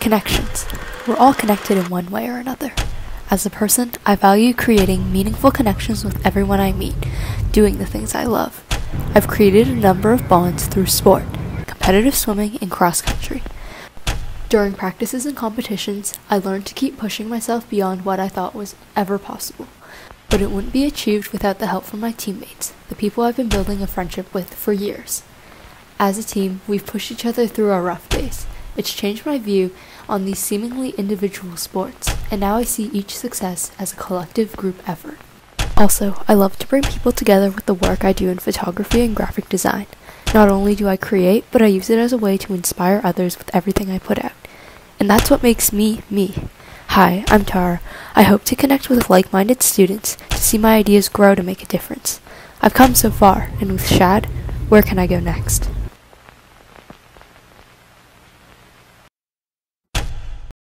Connections. We're all connected in one way or another. As a person, I value creating meaningful connections with everyone I meet, doing the things I love. I've created a number of bonds through sport, competitive swimming, and cross-country. During practices and competitions, I learned to keep pushing myself beyond what I thought was ever possible. But it wouldn't be achieved without the help from my teammates, the people I've been building a friendship with for years. As a team, we've pushed each other through our rough days. It's changed my view on these seemingly individual sports, and now I see each success as a collective group effort. Also, I love to bring people together with the work I do in photography and graphic design. Not only do I create, but I use it as a way to inspire others with everything I put out. And that's what makes me, me. Hi, I'm Tara. I hope to connect with like-minded students, to see my ideas grow to make a difference. I've come so far, and with Shad, where can I go next?